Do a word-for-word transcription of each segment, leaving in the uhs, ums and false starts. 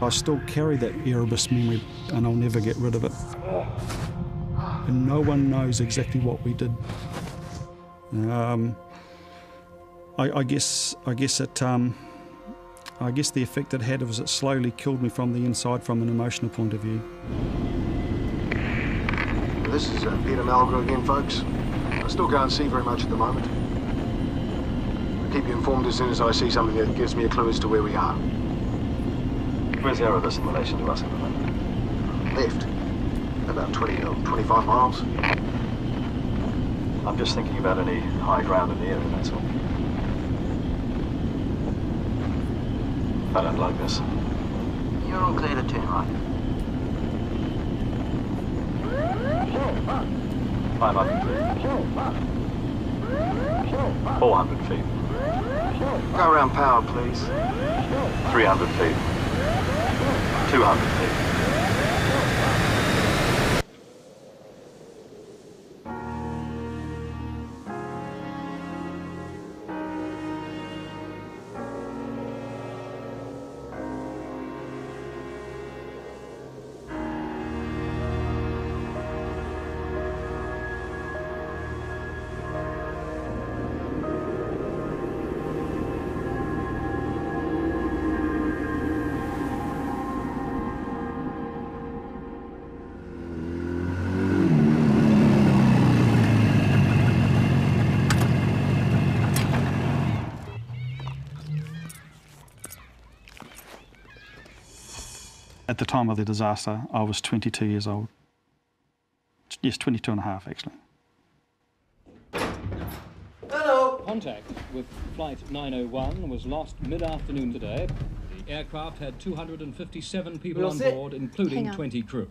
I still carry that Erebus memory and I'll never get rid of it. And no one knows exactly what we did. Um, I, I guess I guess it um, I guess the effect it had was it slowly killed me from the inside from an emotional point of view. This is uh, Peter Malga again, folks. I still can't see very much at the moment. I'll keep you informed as soon as I see something that gives me a clue as to where we are. Where's Erebus in relation to us at the moment? Left. About twenty or twenty-five miles. I'm just thinking about any high ground in the area, that's all. I don't like this. You're all clear to turn right. five hundred feet. four hundred feet. Go around power, please. three hundred feet. two hundred feet. At the time of the disaster, I was twenty-two years old. Yes, twenty-two and a half, actually. Hello! Contact with Flight nine oh one was lost mid-afternoon today. The aircraft had two hundred fifty-seven people on board, including twenty crew.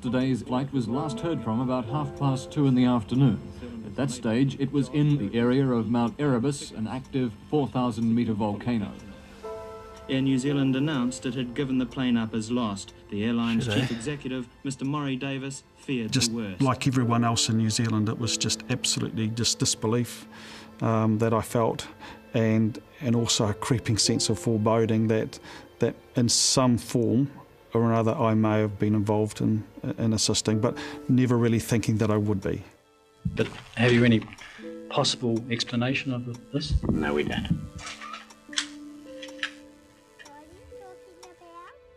Today's flight was last heard from about half past two in the afternoon. At that stage, it was in the area of Mount Erebus, an active four thousand metre volcano. Air New Zealand announced it had given the plane up as lost. The airline's Should chief I? executive, Mister Murray Davis, feared just the worst. Just like everyone else in New Zealand, it was just absolutely just disbelief um, that I felt, and and also a creeping sense of foreboding that that in some form or another I may have been involved in in assisting, but never really thinking that I would be. But have you any possible explanation of this? No, we don't.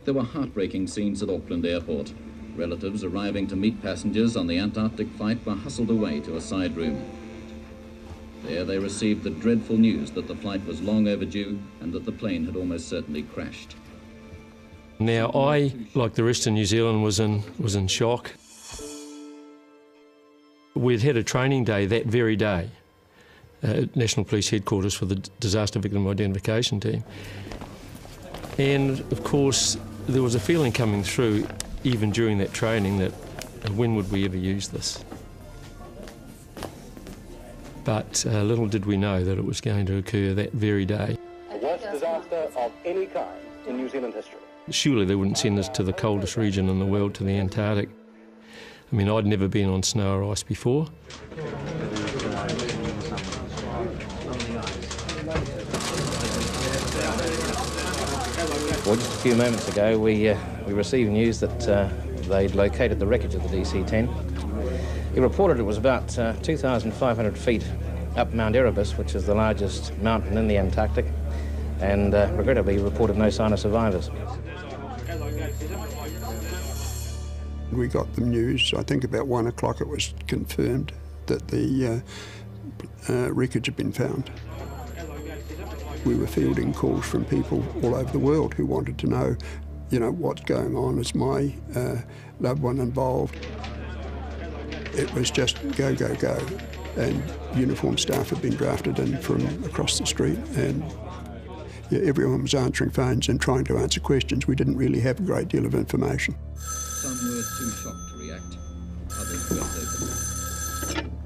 There were heartbreaking scenes at Auckland Airport. Relatives arriving to meet passengers on the Antarctic flight were hustled away to a side room. There they received the dreadful news that the flight was long overdue and that the plane had almost certainly crashed. Now I, like the rest of New Zealand, was in, was in shock. We'd had a training day that very day at National Police Headquarters for the Disaster Victim Identification Team. And of course, there was a feeling coming through, even during that training, that when would we ever use this? But uh, little did we know that it was going to occur that very day. The worst disaster of any kind in New Zealand history. Surely they wouldn't send us to the coldest region in the world, to the Antarctic. I mean, I'd never been on snow or ice before. Well, just a few moments ago, we, uh, we received news that uh, they'd located the wreckage of the D C ten. It reported it was about uh, two thousand five hundred feet up Mount Erebus, which is the largest mountain in the Antarctic, and uh, regrettably reported no sign of survivors. We got the news, I think about one o'clock it was confirmed that the uh, uh, wreckage had been found. We were fielding calls from people all over the world who wanted to know, you know, what's going on, is my uh, loved one involved? It was just go, go, go. And uniformed staff had been drafted in from across the street, and yeah, everyone was answering phones and trying to answer questions. We didn't really have a great deal of information. Some were too shocked to react, others were open.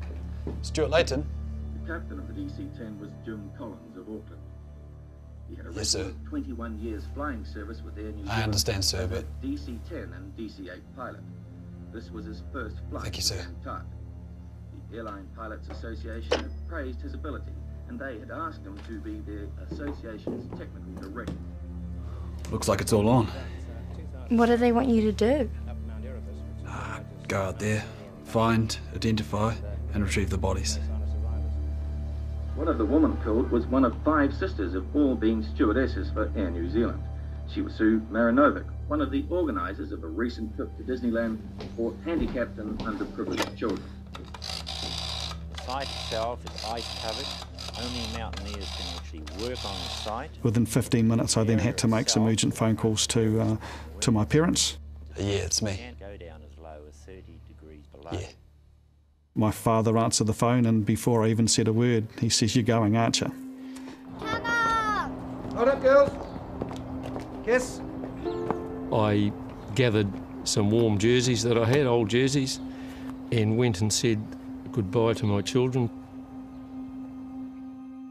Stuart Layton. The captain of the D C ten was Jim Collins of Auckland. He had a yes, sir. twenty-one years flying service with Air New Zealand. I understand, sir, but D C ten and D C eight pilot. This was his first flight. Thank you, sir. The Airline Pilots Association had praised his ability, and they had asked him to be their association's technical director. Looks like it's all on. What do they want you to do? Uh, go out there, find, identify, and retrieve the bodies. One of the women killed was one of five sisters of all being stewardesses for Air New Zealand. She was Sue Marinovic, one of the organisers of a recent trip to Disneyland for handicapped and underprivileged children. The site itself is ice-covered. Only mountaineers can actually work on the site. Within fifteen minutes, I then had to make some urgent phone calls to uh, to my parents. Yeah, it's me. Go down as low as thirty degrees below. Yeah. My father answered the phone, and before I even said a word, he says, "You're going, aren't you?" Come up! Hold up, girls. Kiss. I gathered some warm jerseys that I had, old jerseys, and went and said goodbye to my children.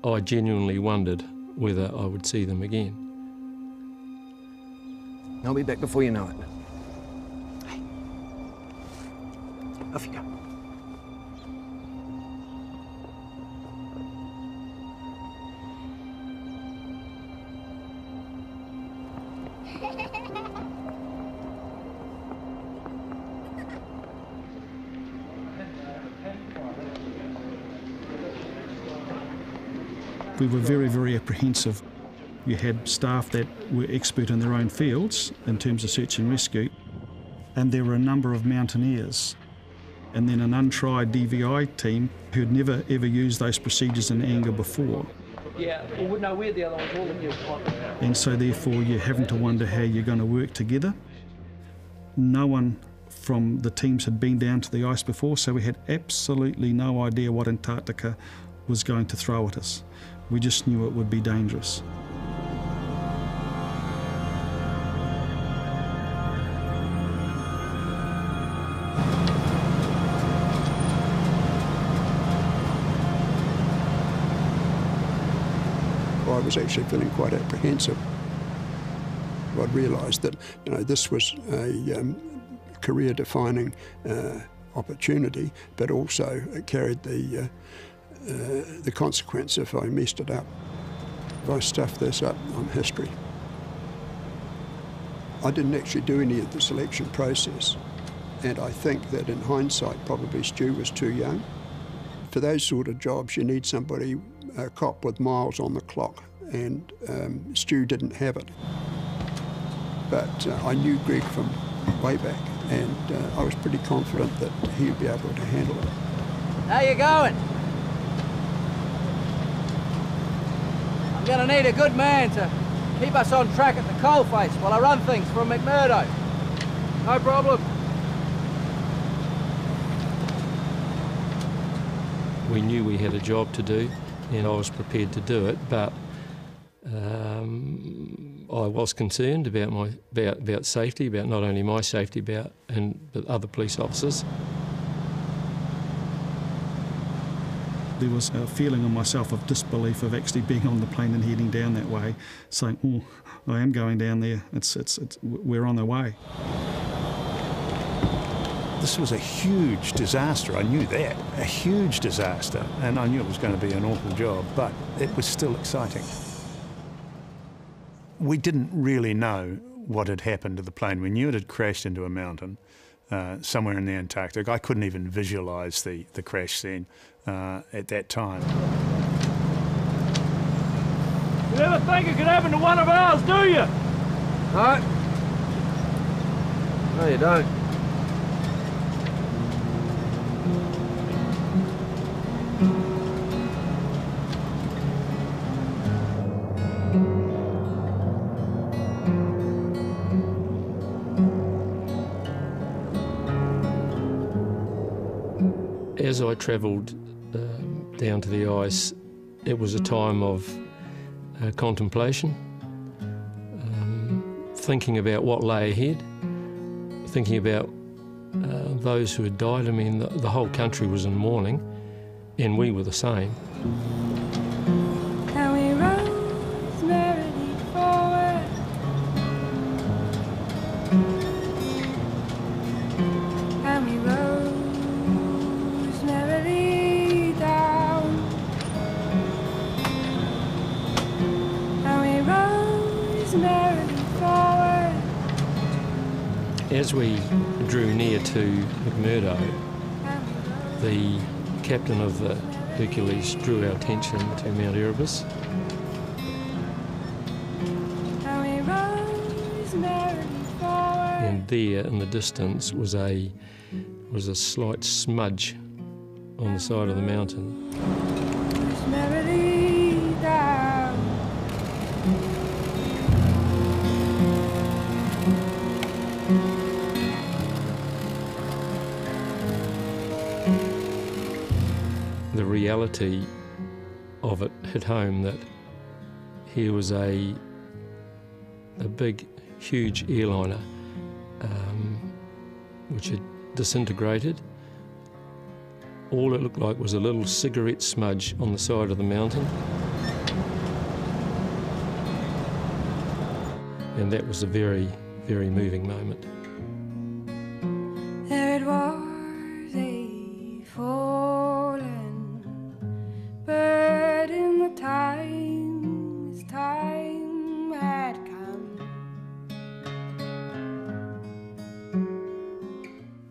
I genuinely wondered whether I would see them again. I'll be back before you know it. Hey. Off you go. We were very, very apprehensive. You had staff that were expert in their own fields in terms of search and rescue, and there were a number of mountaineers, and then an untried D V I team who'd never ever used those procedures in anger before. Yeah, well, no, we're the other ones, all of you. And so therefore you're having to wonder how you're going to work together. No one from the teams had been down to the ice before, so we had absolutely no idea what Antarctica was going to throw at us. We just knew it would be dangerous. I was actually feeling quite apprehensive. I'd realised that, you know, this was a um, career-defining uh, opportunity, but also it carried the uh, Uh, the consequence if I messed it up. If I stuffed this up, I'm history. I didn't actually do any of the selection process, and I think that in hindsight probably Stu was too young. For those sort of jobs you need somebody, a cop with miles on the clock, and um, Stu didn't have it. But uh, I knew Greg from way back, and uh, I was pretty confident that he'd be able to handle it. How you going? We're going to need a good man to keep us on track at the coalface while I run things from McMurdo. No problem. We knew we had a job to do, and I was prepared to do it, but um, I was concerned about my about, about safety, about not only my safety, about and but other police officers. There was a feeling on myself of disbelief of actually being on the plane and heading down that way, saying, "Oh, I am going down there. It's, it's, it's, we're on the way." This was a huge disaster. I knew that, a huge disaster, and I knew it was going to be an awful job, but it was still exciting. We didn't really know what had happened to the plane. We knew it had crashed into a mountain. Uh, somewhere in the Antarctic. I couldn't even visualise the, the crash scene uh, at that time. You never think it could happen to one of ours, do you? No. No, you don't. As I travelled uh, down to the ice, it was a time of uh, contemplation, um, thinking about what lay ahead, thinking about uh, those who had died. I mean, the, the whole country was in mourning, and we were the same. Can we run merrily forward? Can we run? As we drew near to McMurdo, the captain of the Hercules drew our attention to Mount Erebus. And there in the distance was a was a slight smudge on the side of the mountain. The reality of it hit home that here was a a big, huge airliner um, which had disintegrated. All it looked like was a little cigarette smudge on the side of the mountain. And that was a very, very moving moment. There it was, a fallen bird in the time's time had come.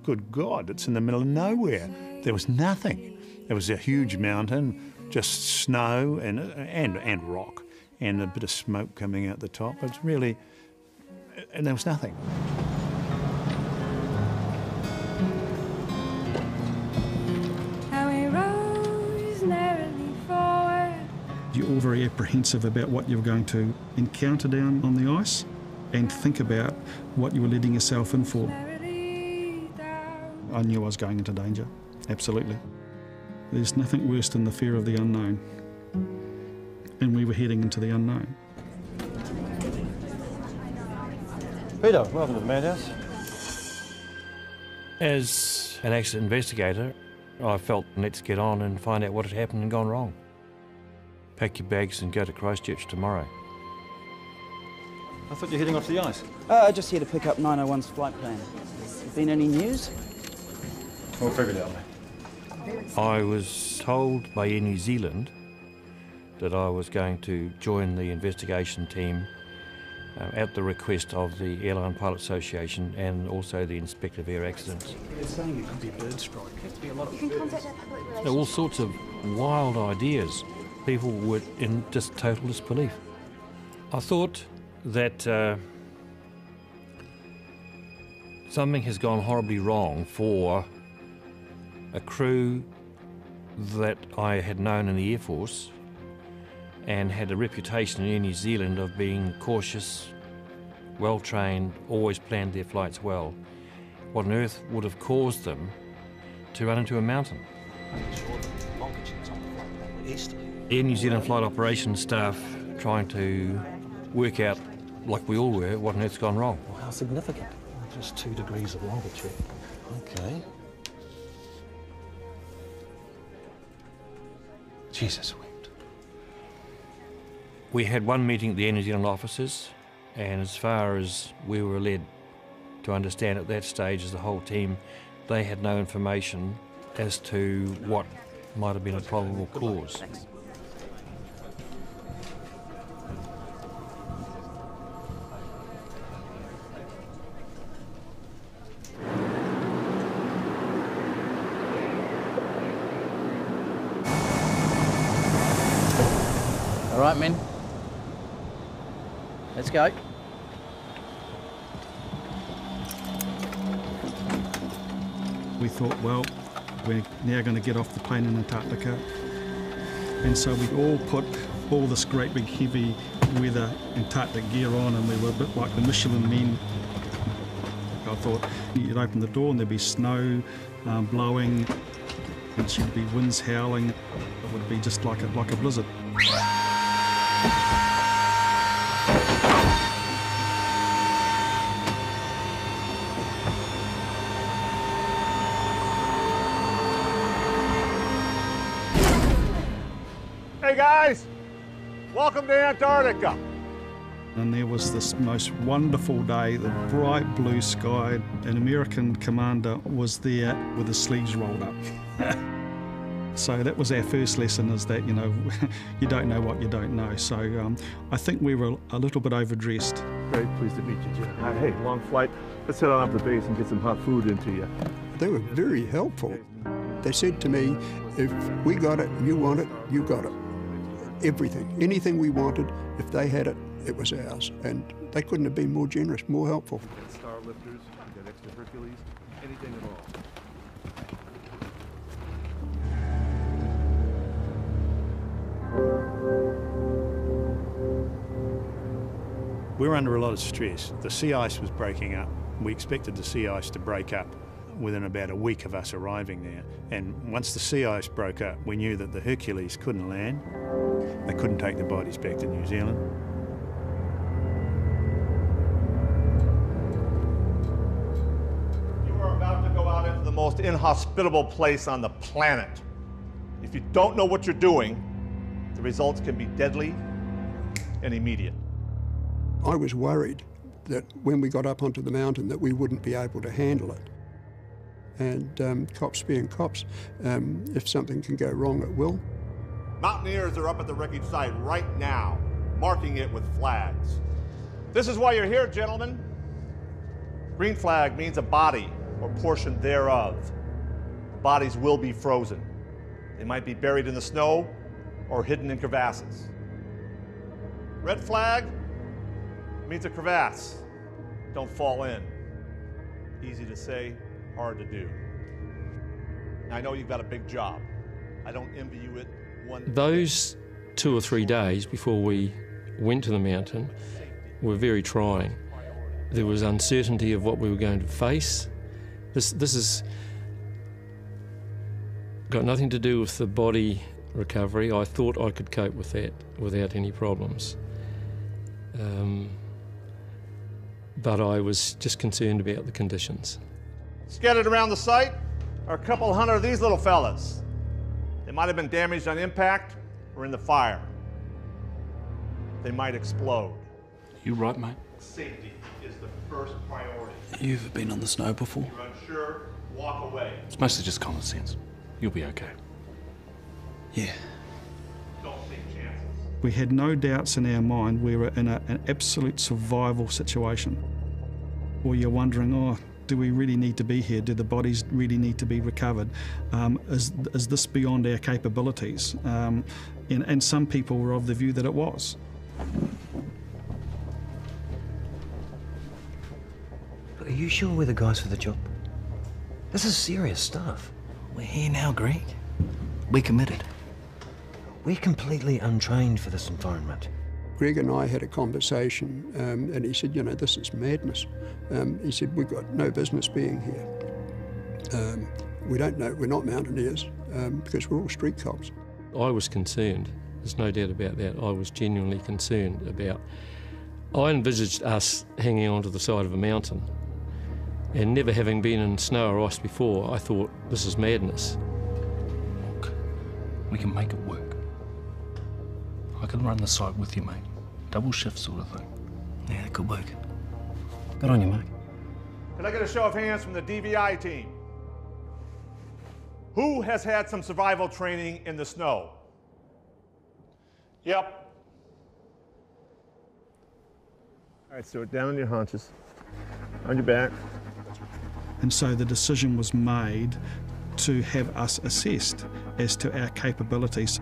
Good God, it's in the middle of nowhere. There was nothing. There was a huge mountain, just snow and, and, and rock and a bit of smoke coming out the top. It's really, and there was nothing. You're all very apprehensive about what you're going to encounter down on the ice and think about what you were letting yourself in for. I knew I was going into danger. Absolutely. There's nothing worse than the fear of the unknown. And we were heading into the unknown. Peter, welcome to the Madhouse. As an accident investigator, I felt, let's get on and find out what had happened and gone wrong. Pack your bags and go to Christchurch tomorrow. I thought you were heading off to the ice. Uh, just here to pick up nine oh one's flight plan. Been any news? We'll figure it out, mate. I was told by Air New Zealand that I was going to join the investigation team uh, at the request of the Airline Pilots Association and also the Inspector of Air Accidents. It's saying it could be a bird strike. It has to be a lot of birds. There were all sorts of wild ideas. People were in just total disbelief. I thought that uh, something has gone horribly wrong for a crew that I had known in the Air Force and had a reputation in New Zealand of being cautious, well-trained, always planned their flights well. What on earth would have caused them to run into a mountain? Air New Zealand flight operations staff trying to work out, like we all were, what on earth's gone wrong. Well, how significant? Just two degrees of longitude. Okay. Jesus wept. We had one meeting at the Air New Zealand offices, and as far as we were led to understand at that stage as the whole team, they had no information as to what might have been a probable cause. Right, men. Let's go. We thought, well, we're now going to get off the plane in Antarctica. And so we all put all this great big heavy weather Antarctic gear on, and we were a bit like the Michelin men. I thought you'd open the door and there'd be snow um, blowing, and there'd be winds howling. It would be just like a, like a blizzard. Hey guys, welcome to Antarctica. And there was this most wonderful day, the bright blue sky. An American commander was there with his sleeves rolled up. So that was our first lesson, is that, you know, you don't know what you don't know. So um, I think we were a little bit overdressed. Very pleased to meet you, Jim. Hey, long flight. Let's head on up the base and get some hot food into you. They were very helpful. They said to me, if we got it, you want it, you got it. Everything, anything we wanted, if they had it, it was ours. And they couldn't have been more generous, more helpful. Star lifters, you got extra Hercules, anything at all. We were under a lot of stress. The sea ice was breaking up. We expected the sea ice to break up within about a week of us arriving there. And once the sea ice broke up, we knew that the Hercules couldn't land. They couldn't take the bodies back to New Zealand. You are about to go out into the most inhospitable place on the planet. If you don't know what you're doing, the results can be deadly and immediate. I was worried that when we got up onto the mountain that we wouldn't be able to handle it. And um, cops being cops, um, if something can go wrong, it will. Mountaineers are up at the wreckage site right now, marking it with flags. This is why you're here, gentlemen. Green flag means a body or portion thereof. Bodies will be frozen. They might be buried in the snow or hidden in crevasses. Red flag means a crevasse. Don't fall in. Easy to say, hard to do. I know you've got a big job. I don't envy you it one day. Those two or three days before we went to the mountain were very trying. There was uncertainty of what we were going to face. This, this has got nothing to do with the body recovery. I thought I could cope with that without any problems. Um, but I was just concerned about the conditions. Scattered around the site are a couple hundred of these little fellas. They might have been damaged on impact or in the fire. They might explode. You right, mate? Safety is the first priority. You've been on the snow before? If you're unsure, walk away. It's mostly just common sense. You'll be okay. Yeah. Don't take chances. We had no doubts in our mind. We were in a, an absolute survival situation. Or you're wondering, oh, do we really need to be here? Do the bodies really need to be recovered? Um, is, is this beyond our capabilities? Um, and, and some people were of the view that it was. Are you sure we're the guys for the job? This is serious stuff. We're here now, Greg. We're committed. We're completely untrained for this environment. Greg and I had a conversation, um, and he said, you know, this is madness. Um, he said, we've got no business being here. Um, we don't know, we're not mountaineers, um, because we're all street cops. I was concerned, there's no doubt about that. I was genuinely concerned about, I envisaged us hanging onto the side of a mountain, and never having been in snow or ice before, I thought, this is madness. Look, we can make it work. I can run the site with you, mate. Double shift sort of thing. Yeah, that could work. Good on you, Mark. Can I get a show of hands from the D V I team? Who has had some survival training in the snow? Yep. All right, Stuart, down on your haunches. On your back. And so the decision was made to have us assessed as to our capabilities.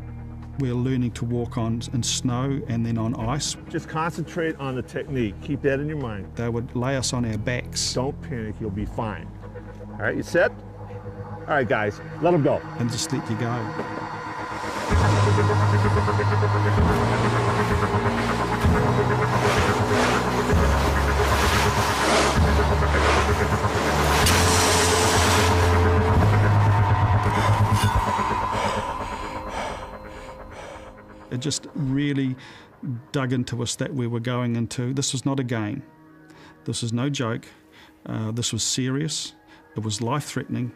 We're learning to walk on in snow and then on ice. Just concentrate on the technique. Keep that in your mind. They would lay us on our backs. Don't panic, you'll be fine. All right, you set? All right, guys, let them go. And just let you go. It just really dug into us that we were going into. This was not a game. This was no joke. Uh, this was serious. It was life-threatening.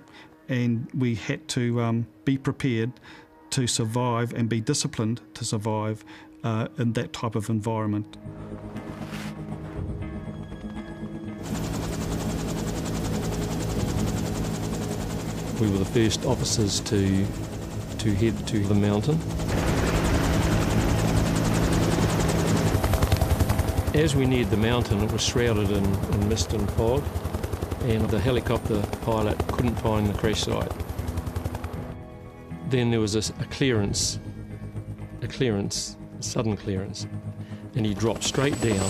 And we had to um, be prepared to survive and be disciplined to survive uh, in that type of environment. We were the first officers to, to head to the mountain. As we neared the mountain, it was shrouded in, in mist and fog, and the helicopter pilot couldn't find the crash site. Then there was a, a clearance, a clearance, a sudden clearance, and he dropped straight down.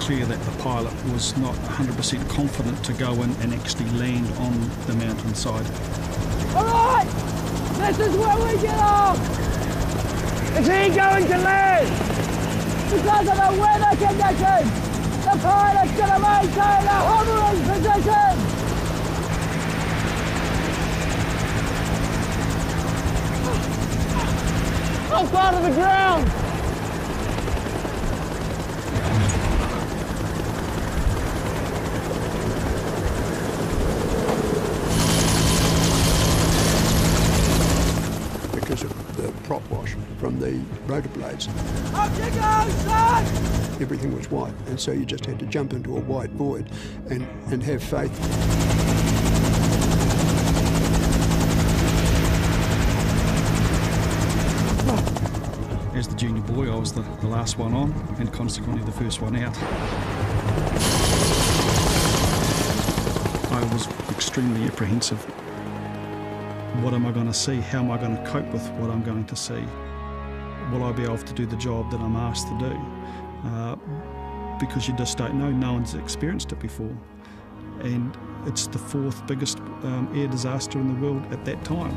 Clear that the pilot was not one hundred percent confident to go in and actually land on the mountainside. All right, this is where we get off. Is he going to land? Because of the weather conditions, the pilot's going to maintain a hovering position. I'm far to the ground. From the rotor blades. Up you go, son! Everything was white, and so you just had to jump into a wide void and, and have faith. As the junior boy, I was the, the last one on, and consequently the first one out. I was extremely apprehensive. What am I going to see? How am I going to cope with what I'm going to see? Will I be able to do the job that I'm asked to do? Uh, because you just don't know. No one's experienced it before. And it's the fourth biggest um, air disaster in the world at that time.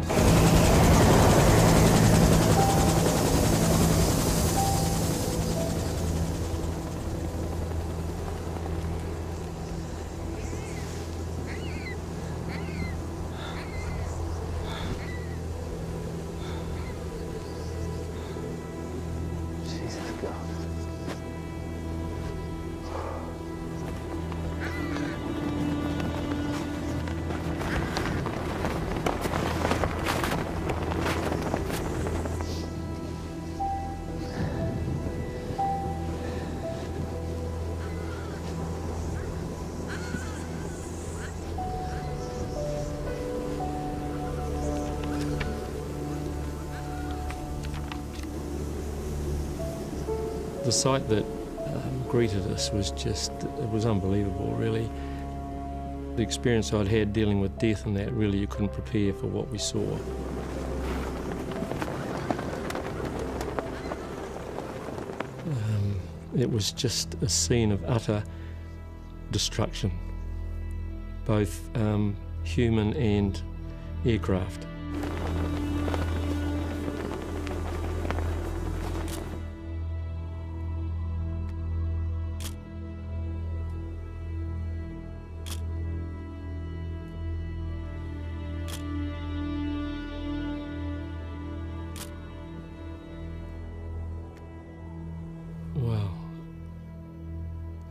The sight that um, greeted us was just, it was unbelievable really. The experience I'd had dealing with death and that, really you couldn't prepare for what we saw. Um, it was just a scene of utter destruction, both um, human and aircraft.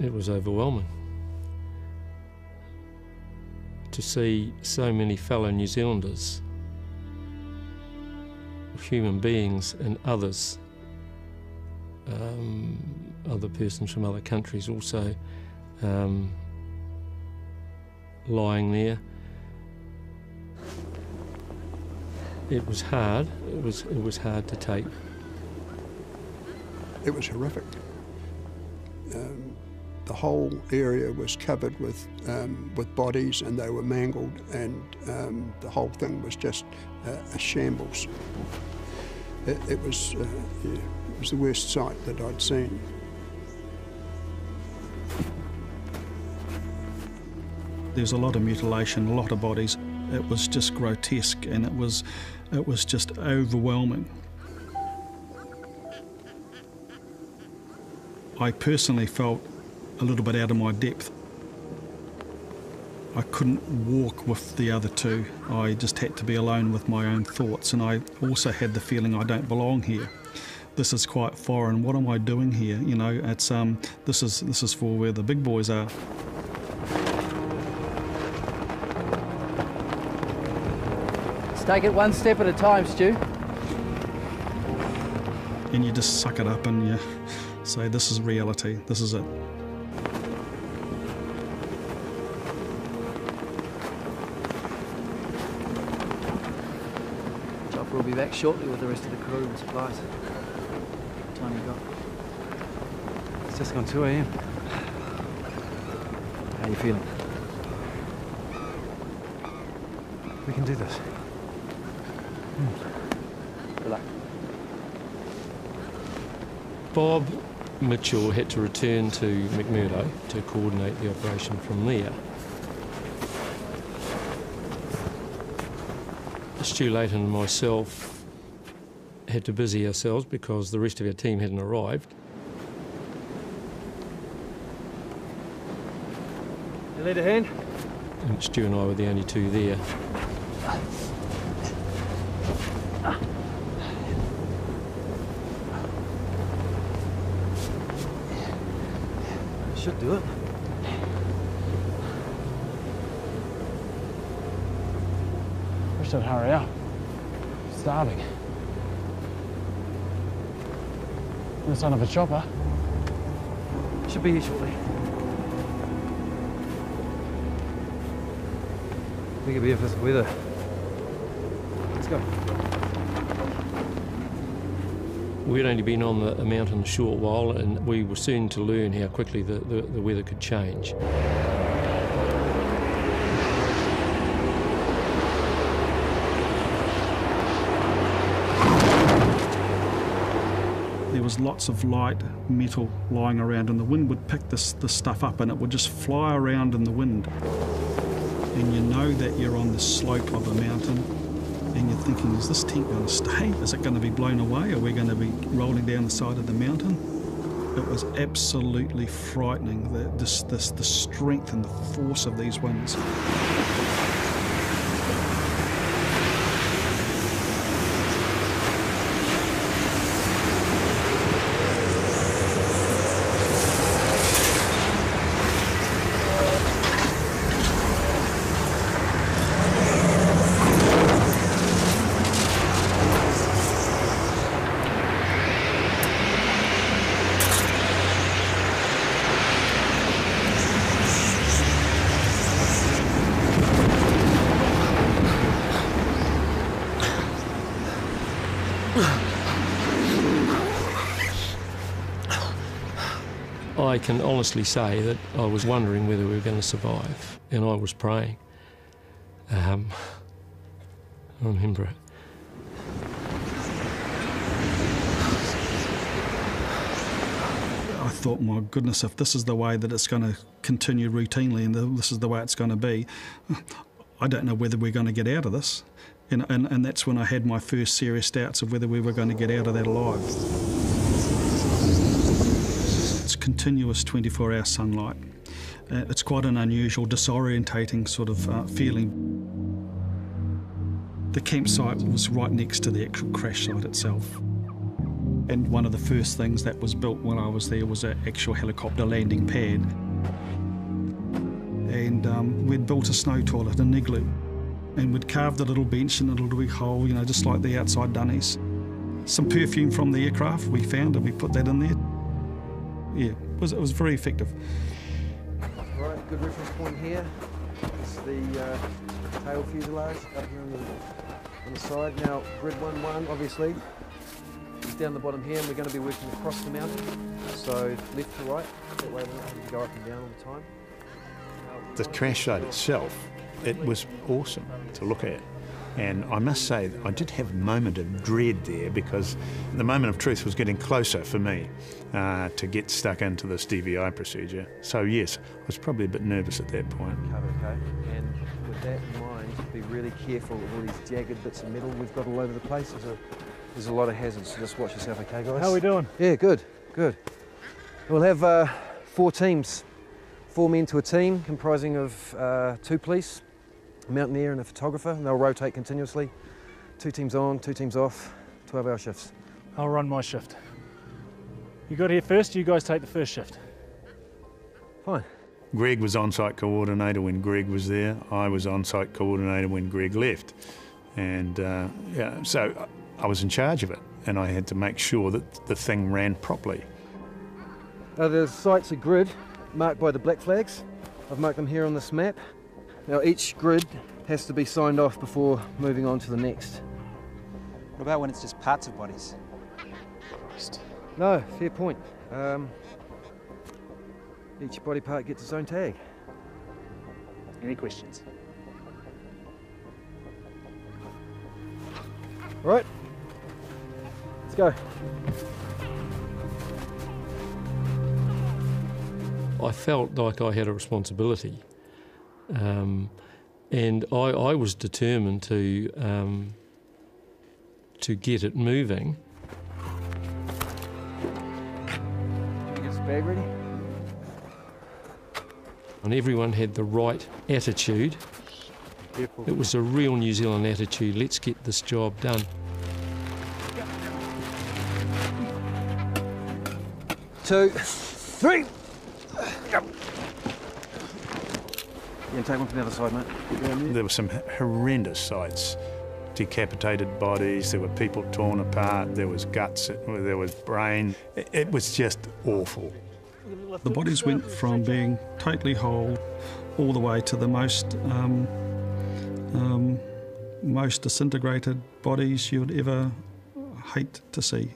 It was overwhelming to see so many fellow New Zealanders, human beings and others, um, other persons from other countries also um, lying there. It was hard, it was, it was hard to take. It was horrific. Um, The whole area was covered with, um, with bodies, and they were mangled, and um, the whole thing was just uh, a shambles. It, it, was, uh, yeah, it was the worst sight that I'd seen. There's a lot of mutilation, a lot of bodies. It was just grotesque, and it was, it was just overwhelming. I personally felt a little bit out of my depth. I couldn't walk with the other two. I just had to be alone with my own thoughts, and I also had the feeling I don't belong here. This is quite foreign. What am I doing here? You know, it's um, this is this is for where the big boys are. Let's take it one step at a time, Stu. and you just suck it up and you say, this is reality, this is it. Chopper will be back shortly with the rest of the crew and supplies. What time you got? It's just gone two A M. How you feeling? We can do this. Mm. Good luck. Bob Mitchell had to return to McMurdo to coordinate the operation from there. Stu Layton and myself had to busy ourselves because the rest of our team hadn't arrived. You need a hand? And Stu and I were the only two there. Should do it. We should hurry up. I'm starving. The son of a chopper. Should be here shortly. We could be here for the weather. Let's go. We'd only been on the mountain a short while and we were soon to learn how quickly the, the, the weather could change. There was lots of light metal lying around and the wind would pick this, this stuff up and it would just fly around in the wind. And you know that you're on the slope of a mountain. And you're thinking, is this tent going to stay? Is it going to be blown away? Are we going to be rolling down the side of the mountain? It was absolutely frightening, the, this, this, the strength and the force of these winds. I can honestly say that I was wondering whether we were going to survive, and I was praying. Um, I remember it. I thought, my goodness, if this is the way that it's going to continue routinely and this is the way it's going to be, I don't know whether we're going to get out of this. And, and, and that's when I had my first serious doubts of whether we were going to get out of that alive. Continuous twenty-four hour sunlight. Uh, it's quite an unusual, disorientating sort of uh, feeling. The campsite was right next to the actual crash site itself. And one of the first things that was built when I was there was an actual helicopter landing pad. And um, we'd built a snow toilet, an igloo. And we'd carved a little bench in a little wee hole, you know, just like the outside dunnies. Some perfume from the aircraft we found and we put that in there. Yeah, it was, it was very effective. Right, good reference point here. It's the uh, tail fuselage up here on the, on the side. Now, grid one one obviously is down the bottom here, and we're going to be working across the mountain. So left to right, that way we don't have to go up and down all the time. Uh, the crash site itself, it was awesome to look at. And I must say, I did have a moment of dread there because the moment of truth was getting closer for me uh, to get stuck into this D V I procedure. So yes, I was probably a bit nervous at that point. Okay, and with that in mind, be really careful with all these jagged bits of metal we've got all over the place. There's a, there's a lot of hazards, so just watch yourself, okay guys? How are we doing? Yeah, good, good. We'll have uh, four teams, four men to a team comprising of uh, two police, mountaineer and a photographer, and they'll rotate continuously. Two teams on, two teams off, twelve hour shifts. I'll run my shift. You got here first, you guys take the first shift. Fine. Greg was on-site coordinator when Greg was there. I was on-site coordinator when Greg left. And uh, yeah, so I was in charge of it, and I had to make sure that the thing ran properly. Now, the sites are grid marked by the black flags. I've marked them here on this map. Now, each grid has to be signed off before moving on to the next. What about when it's just parts of bodies? No, fair point. Um, each body part gets its own tag. Any questions? All right, let's go. I felt like I had a responsibility, um, and I, I was determined to um, to get it moving. Did you get your bag ready? And everyone had the right attitude. Beautiful. It was a real New Zealand attitude. Let's get this job done. Two, three. You can take one from the other side, mate. There. there were some horrendous sights. Decapitated bodies, there were people torn apart, there was guts, there was brain. It was just awful. The bodies went from being totally whole all the way to the most, um, um, most disintegrated bodies you'd ever hate to see.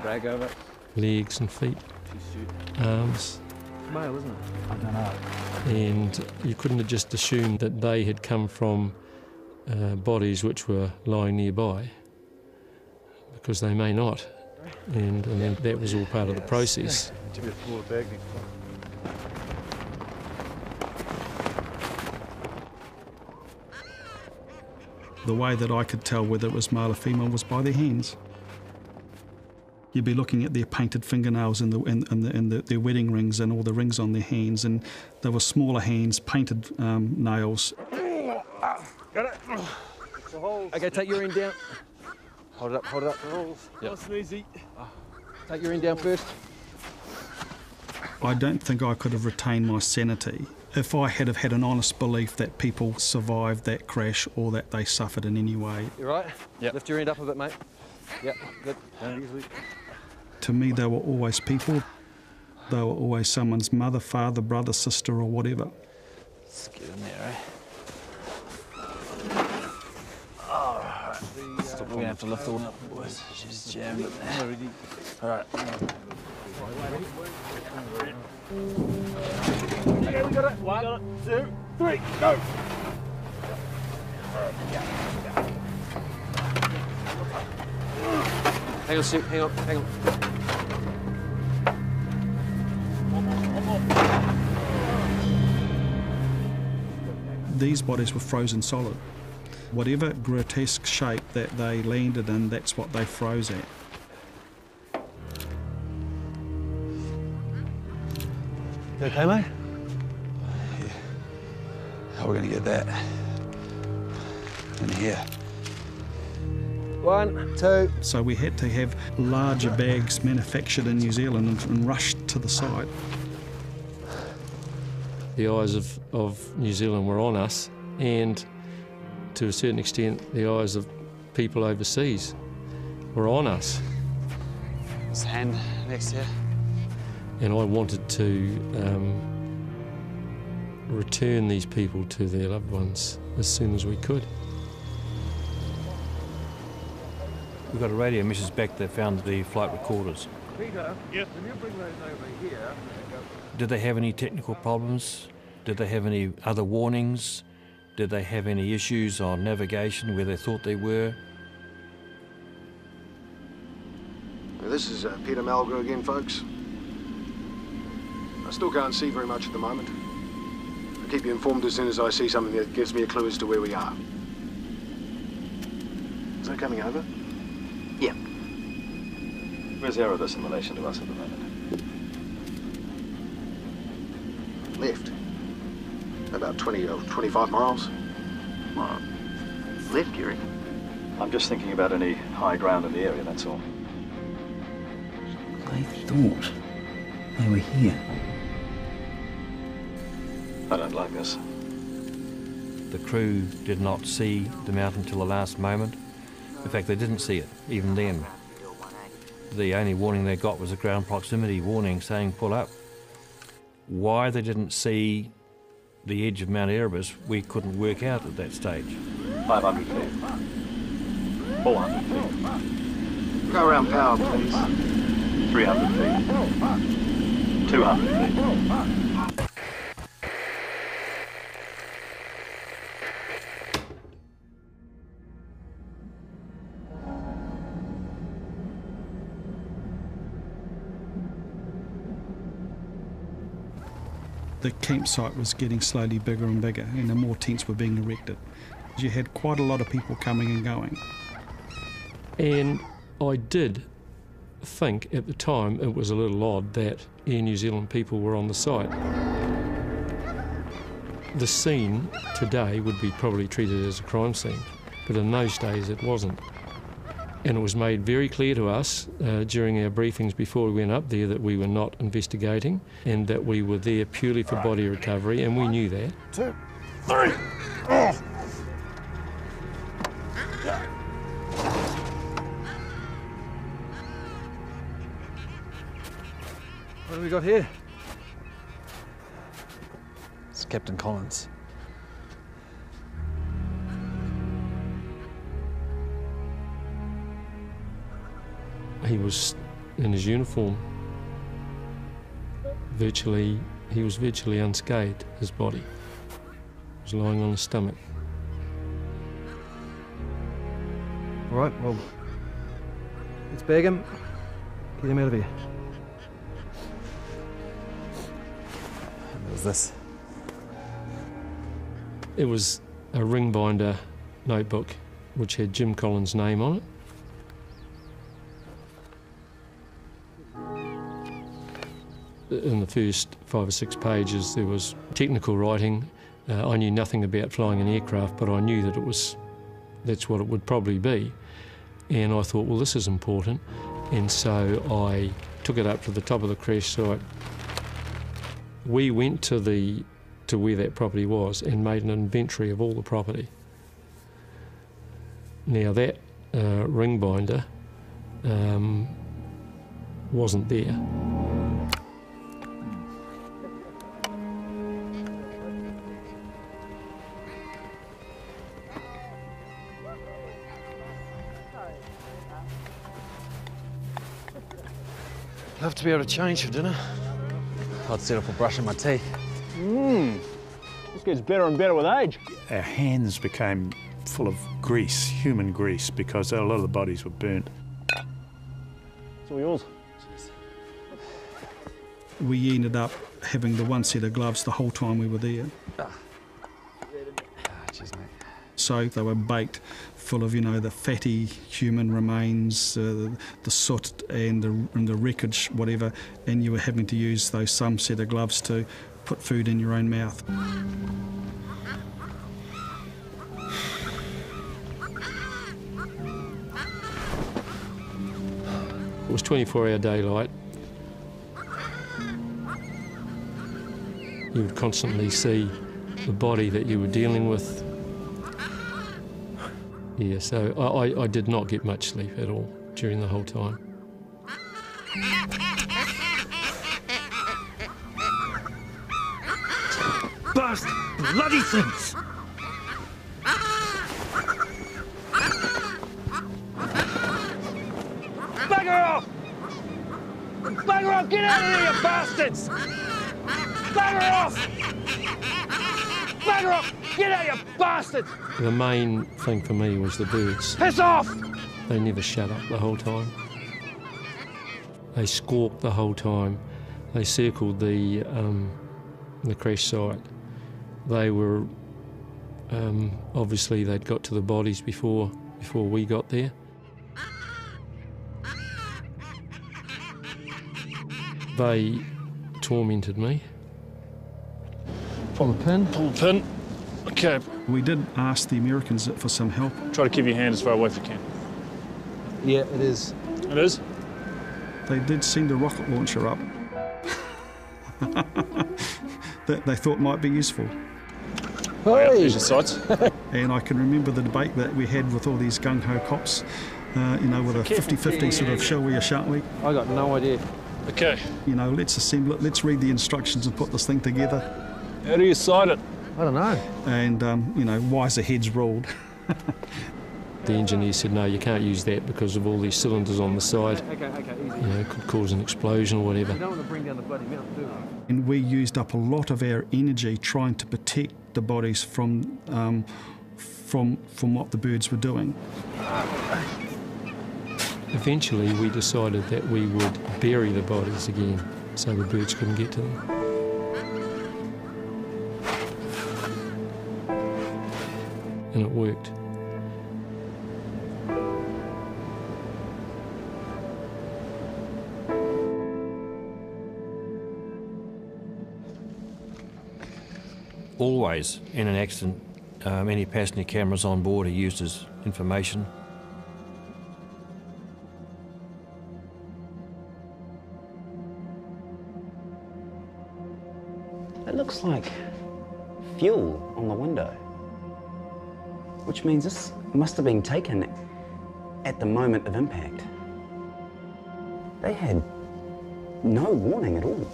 Greg over. Legs and feet, arms. Male, isn't it? I don't know. And you couldn't have just assumed that they had come from uh, bodies which were lying nearby, because they may not. And, and then that was all part of the process. The way that I could tell whether it was male or female was by their hands. You'd be looking at their painted fingernails and, the, and, and, the, and the, their wedding rings and all the rings on their hands, and they were smaller hands, painted um, nails. Got it. Okay, take your end down. Hold it up, hold it up. Yep. Nice and easy. Take your end down first. I don't think I could have retained my sanity if I had have had an honest belief that people survived that crash or that they suffered in any way. You right? Yep. Lift your end up a bit, mate. Yep, good. Down. To me, they were always people. They were always someone's mother, father, brother, sister, or whatever. Let's get in there, eh? All right. We're going to have to lift the one up, boys. She's jammed in there. All right. Okay, we got it. One, two, three, go! All right, yeah. Hang on, Sue, hang on, hang on. One more, one more. These bodies were frozen solid. Whatever grotesque shape that they landed in, that's what they froze at. You okay, mate? Yeah. How are we going to get that? In here. One, two. So we had to have larger bags manufactured in New Zealand and, and rushed to the site. The eyes of, of New Zealand were on us, and to a certain extent, the eyes of people overseas were on us. This hand next here. And I wanted to um, return these people to their loved ones as soon as we could. We've got a radio message back that found the flight recorders. Peter, yes. Can you bring those over here? Did they have any technical problems? Did they have any other warnings? Did they have any issues on navigation where they thought they were? This is uh, Peter Malga again, folks. I still can't see very much at the moment. I'll keep you informed as soon as I see something that gives me a clue as to where we are. Is that coming over? Yeah. Where's Erebus in relation to us at the moment? Left. About twenty or twenty-five miles. Well, left, you reckon? I'm just thinking about any high ground in the area, that's all. I thought They were here. I don't like this. The crew did not see the mountain till the last moment. In fact, they didn't see it, even then. The only warning they got was a ground proximity warning saying pull up. Why they didn't see the edge of Mount Erebus, we couldn't work out at that stage. five hundred feet. four hundred feet. Go around power, please. three hundred feet. two hundred feet. The campsite was getting slowly bigger and bigger, and the more tents were being erected. You had quite a lot of people coming and going. And I did think at the time it was a little odd that Air New Zealand people were on the site. The scene today would be probably treated as a crime scene, but in those days it wasn't. And it was made very clear to us uh, during our briefings before we went up there that we were not investigating and that we were there purely for body recovery, and we knew that. Two, three, off! What have we got here? It's Captain Collins. He was in his uniform. Virtually, he was virtually unscathed, his body. He was lying on his stomach. All right, well, let's bag him. Get him out of here. What was this? It was a ring binder notebook which had Jim Collins' name on it. In the first five or six pages there was technical writing. Uh, I knew nothing about flying an aircraft, but I knew that it was, that's what it would probably be. And I thought, well, this is important. And so I took it up to the top of the crash site. We went to, the, to where that property was and made an inventory of all the property. Now that uh, ring binder um, wasn't there. I'd love to be able to change for dinner. I'd settle for brushing my teeth. Mmm, this gets better and better with age. Our hands became full of grease, human grease, because a lot of the bodies were burnt. It's all yours. We ended up having the one set of gloves the whole time we were there. Ah. Ah, geez, mate. So they were baked, full of, you know, the fatty human remains, uh, the, the soot and the, and the wreckage, whatever, and you were having to use those some set of gloves to put food in your own mouth. It was twenty-four hour daylight. You would constantly see the body that you were dealing with. Yeah, so I, I did not get much sleep at all during the whole time. Bastard! Bloody things! Bugger off! Bugger off! Get out of here, you bastards! Bugger off! Bugger off! Get out, you bastards! The main thing for me was the birds. Piss off! They never shut up the whole time. They squawked the whole time. They circled the, um, the crash site. They were... Um, obviously, they'd got to the bodies before, before we got there. They tormented me. Pull the pin. Pull the pin. Okay. We did ask the Americans for some help. Try to keep your hand as far away as you can. Yeah, it is. It is? They did send a rocket launcher up. that they thought might be useful. Hey. And I can remember the debate that we had with all these gung-ho cops, uh, you know, with a fifty fifty sort of shall we or shan't we. I got no idea. Okay. You know, let's assemble it, let's read the instructions and put this thing together. How do you cite it? I don't know. And, um, you know, wiser heads ruled. The engineer said, no, you can't use that because of all these cylinders on the side. Okay, okay, okay, easy. You know, it could cause an explosion or whatever. You don't want to bring down the bloody mountain, do you? And we used up a lot of our energy trying to protect the bodies from, um, from, from what the birds were doing. Eventually, we decided that we would bury the bodies again so the birds couldn't get to them. And it worked. Always, in an accident, um, any passenger cameras on board are used as information. It looks like fuel on the window, which means this must have been taken at the moment of impact. They had no warning at all.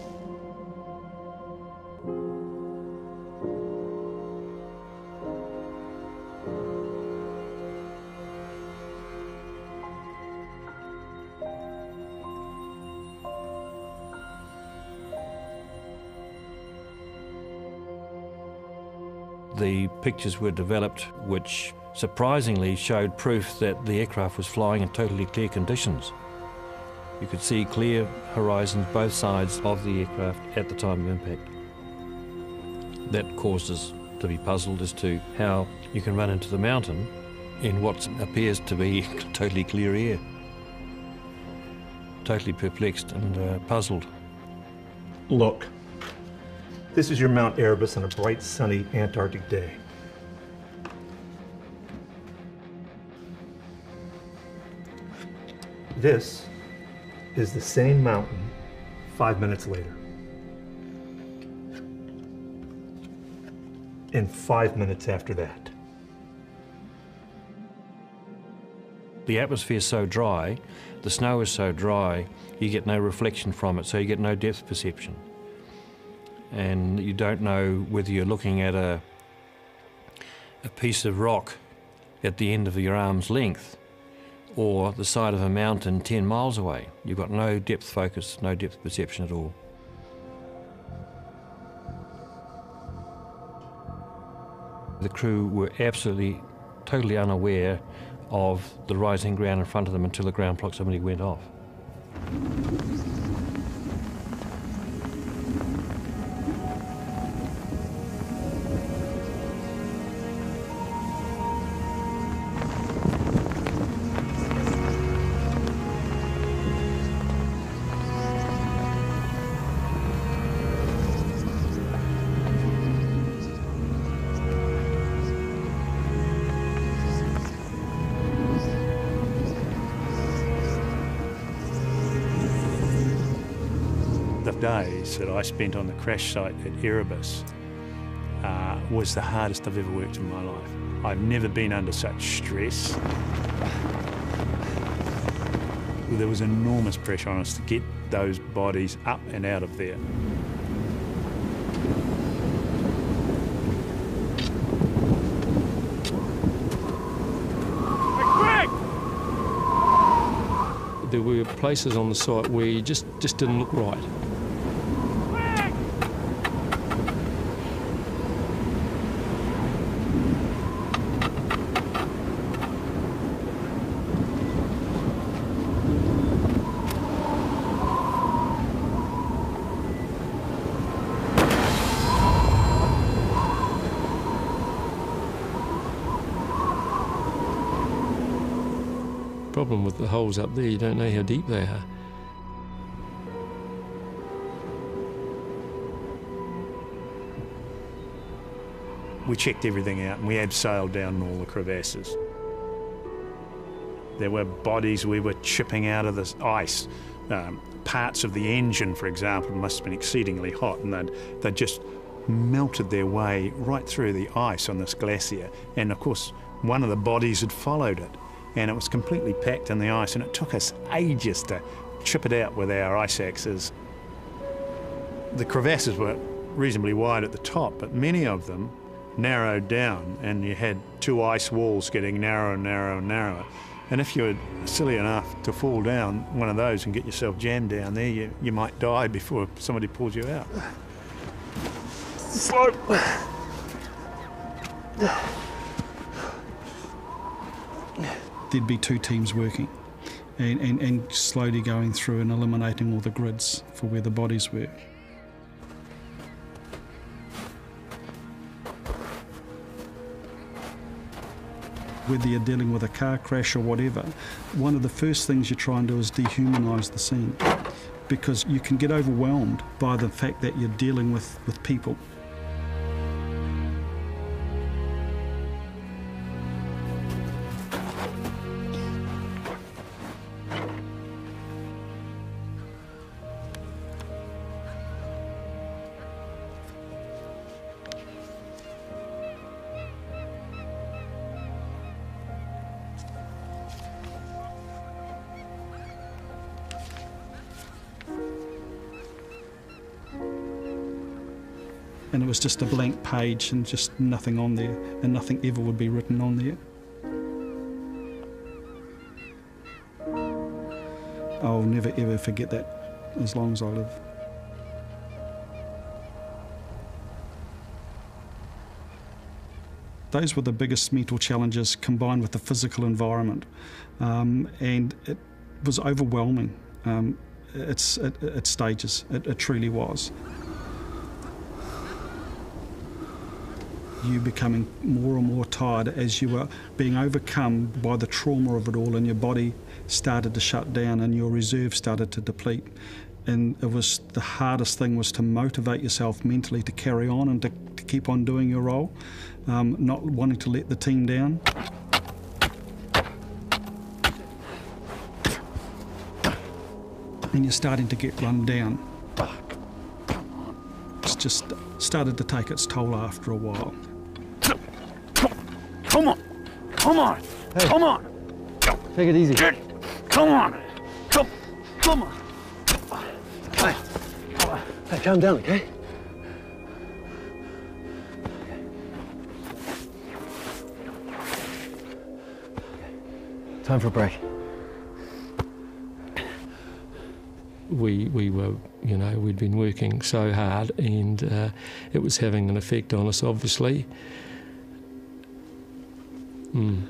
The pictures were developed which surprisingly showed proof that the aircraft was flying in totally clear conditions. You could see clear horizons both sides of the aircraft at the time of impact. That caused us to be puzzled as to how you can run into the mountain in what appears to be totally clear air. Totally perplexed and uh, puzzled. Look. This is your Mount Erebus on a bright, sunny Antarctic day. This is the same mountain five minutes later. And five minutes after that. The atmosphere is so dry, the snow is so dry, you get no reflection from it, so you get no depth perception. And you don't know whether you're looking at a, a piece of rock at the end of your arm's length or the side of a mountain ten miles away. You've got no depth focus, no depth perception at all. The crew were absolutely, totally unaware of the rising ground in front of them until the ground proximity went off. Days that I spent on the crash site at Erebus uh, was the hardest I've ever worked in my life. I've never been under such stress. There was enormous pressure on us to get those bodies up and out of there. Hey, there were places on the site where you just, just didn't look right. The problem with the holes up there, you don't know how deep they are. We checked everything out and we abseiled down all the crevasses. There were bodies we were chipping out of the ice um, parts of the engine, for example, must have been exceedingly hot, and they'd, they'd just melted their way right through the ice on this glacier. And, of course, one of the bodies had followed it, and it was completely packed in the ice, and it took us ages to chip it out with our ice axes. The crevasses were reasonably wide at the top, but many of them narrowed down, and you had two ice walls getting narrower and narrower and narrower. And if you were silly enough to fall down one of those and get yourself jammed down there, you, you might die before somebody pulls you out. Slope! There'd be two teams working and, and, and slowly going through and eliminating all the grids for where the bodies were. Whether you're dealing with a car crash or whatever, one of the first things you try and do is dehumanise the scene, because you can get overwhelmed by the fact that you're dealing with, with people. And it was just a blank page and just nothing on there, and nothing ever would be written on there. I'll never ever forget that as long as I live. Those were the biggest mental challenges combined with the physical environment, um, and it was overwhelming. Um, it's, it, it stages, it, it truly was. You becoming more and more tired as you were being overcome by the trauma of it all, and your body started to shut down and your reserve started to deplete. And it was the hardest thing was to motivate yourself mentally to carry on and to, to keep on doing your role, um, not wanting to let the team down. And you're starting to get run down. It's just started to take its toll after a while. Come on, come on, hey. Come on. Take it easy. Get. Come on, come, come on. Hey. Hey, calm down, okay? Time for a break. We we were, you know, we'd been working so hard, and uh, it was having an effect on us, obviously. Mm.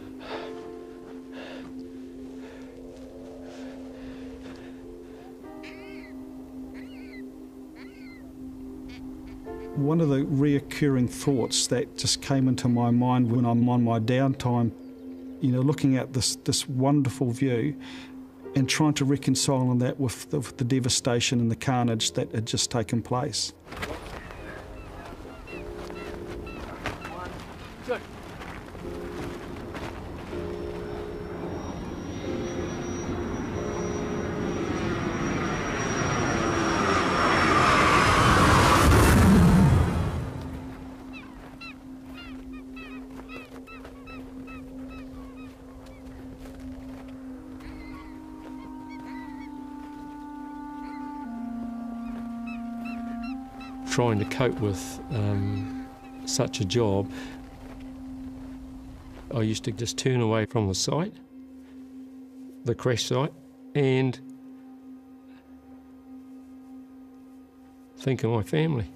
One of the reoccurring thoughts that just came into my mind when I'm on my downtime, you know, looking at this this wonderful view and trying to reconcile on that with the, with the devastation and the carnage that had just taken place. Trying to cope with um, such a job, I used to just turn away from the site, the crash site, and think of my family.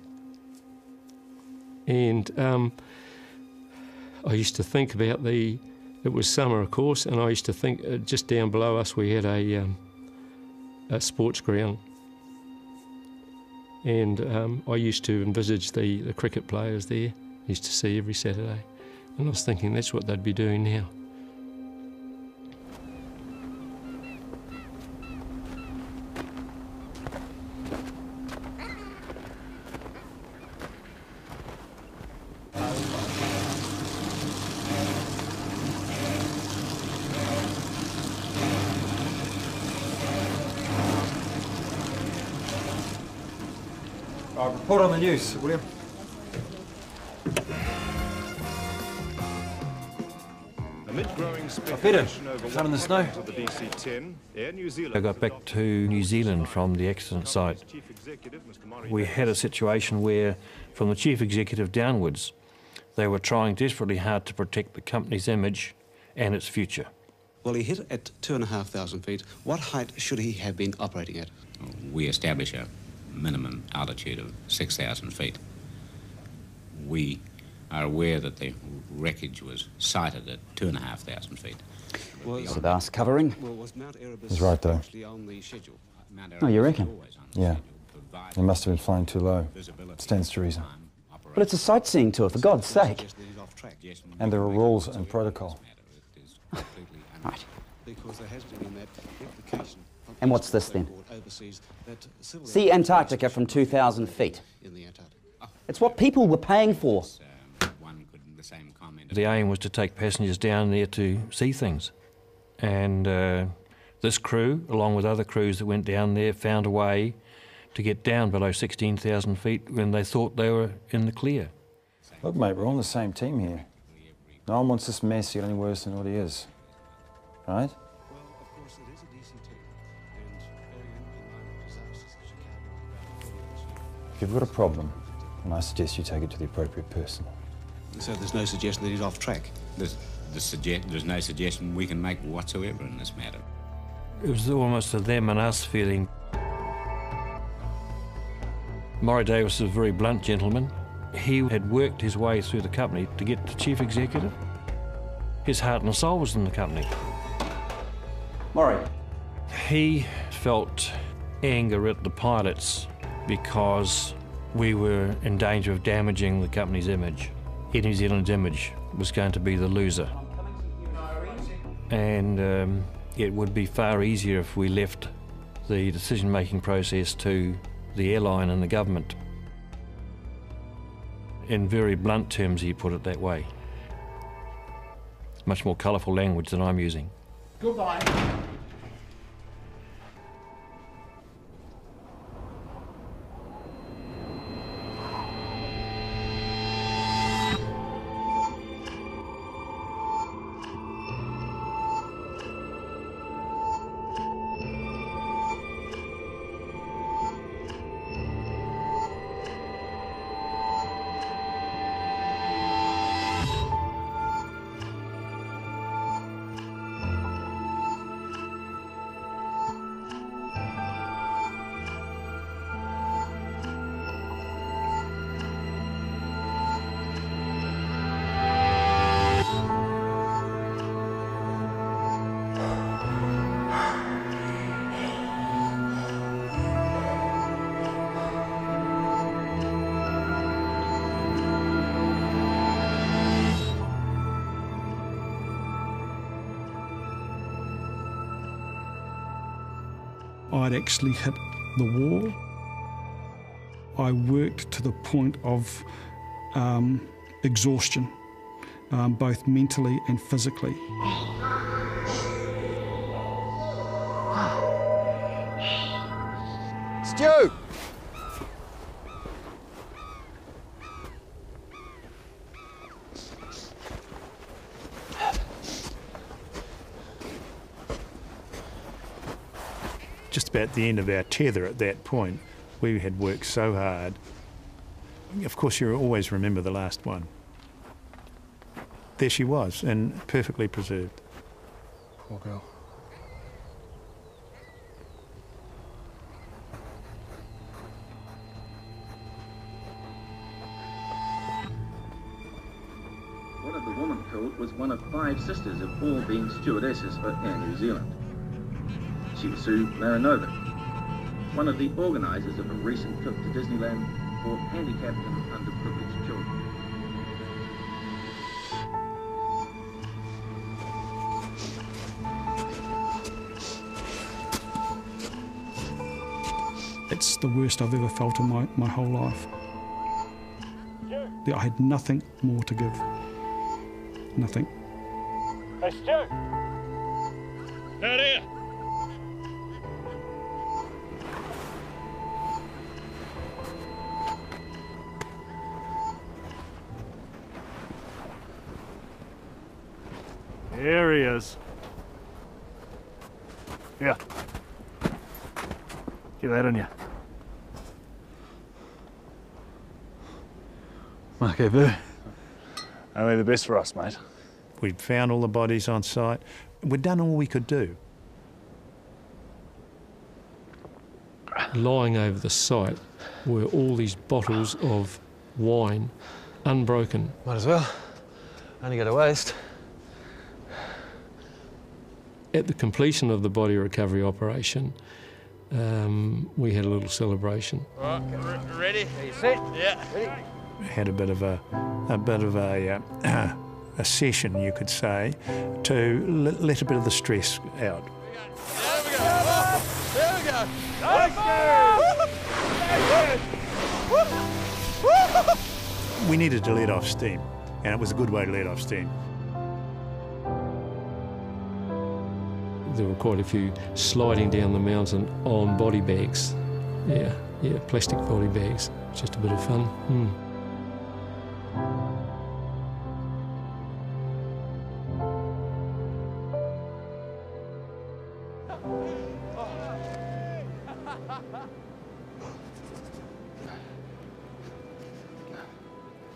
And um, I used to think about the, it was summer of course, and I used to think uh, just down below us we had a, um, a sports ground. And um, I used to envisage the, the cricket players there, used to see every Saturday. And I was thinking that's what they'd be doing now. Uh, report on the news, William. Amid growing speculation over what happened to the D C ten, Air New Zealand... I got back to New Zealand from the accident site. We had a situation where, from the chief executive downwards, they were trying desperately hard to protect the company's image and its future. Well, he hit at two and a half thousand feet. What height should he have been operating at? We establish a minimum altitude of six thousand feet. We are aware that the wreckage was sighted at two and a half thousand feet. Was the vast covering? Well, was Mount Erebus He's right there. On the schedule? Oh, you reckon? Yeah. He must have been flying too low. Stands to reason. But it's a sightseeing tour, for God's sake. And there are rules and protocol. Right. And what's this then? See Antarctica from two thousand feet. It's what people were paying for. The aim was to take passengers down there to see things. And uh, this crew, along with other crews that went down there, found a way to get down below sixteen thousand feet when they thought they were in the clear. Look, mate, we're on the same team here. No one wants this mess to get any worse than what it is. Right? Well, of course, it is a D C ten, and if you've got a problem, then I suggest you take it to the appropriate person. So there's no suggestion that he's off track? There's, the there's no suggestion we can make whatsoever in this matter. It was almost a them and us feeling. Murray Davis is a very blunt gentleman. He had worked his way through the company to get to chief executive. His heart and soul was in the company. Murray. He felt anger at the pilots because we were in danger of damaging the company's image. Air New Zealand's image was going to be the loser. And um, it would be far easier if we left the decision-making process to the airline and the government. In very blunt terms, he put it that way. It's much more colourful language than I'm using. Goodbye. I'd actually hit the wall. I worked to the point of um, exhaustion, um, both mentally and physically. Stu! Just about the end of our tether at that point. We had worked so hard. Of course, you always remember the last one. There she was, and perfectly preserved. Poor girl. One of the women killed was one of five sisters of all being stewardesses for Air New Zealand. She was Sue Marinovic, one of the organisers of a recent trip to Disneyland for handicapped and underprivileged children. It's the worst I've ever felt in my, my whole life. I had nothing more to give. Nothing. Hey, Stuart! Out here! There he is. Yeah. Get that in you. Mark Evans. Only the best for us, mate. We'd found all the bodies on site. We'd done all we could do. Lying over the site were all these bottles of wine, unbroken. Might as well. Only go to waste. At the completion of the body recovery operation, um, we had a little celebration. All right, ready? Are you set? Yeah. Ready? Had a bit of a, a bit of a, uh, a session, you could say, to let a bit of the stress out. There we go. There we go. There we go. We needed to let off steam, and it was a good way to let off steam. There were quite a few sliding down the mountain on body bags. Yeah, yeah, plastic body bags. Just a bit of fun. Mm.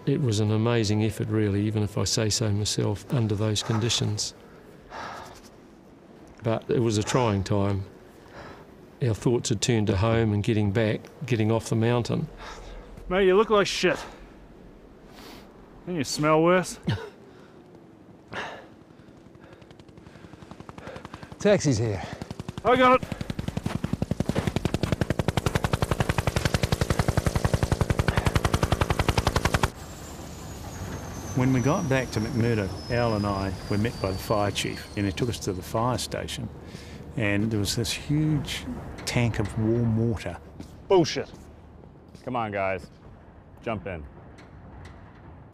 It was an amazing effort, really, even if I say so myself, under those conditions. But it was a trying time. Our thoughts had turned to home and getting back, getting off the mountain. Mate, you look like shit. And you smell worse. Taxi's here. I got it. When we got back to McMurdo, Al and I were met by the fire chief, and he took us to the fire station, and there was this huge tank of warm water. Bullshit. Come on, guys. Jump in.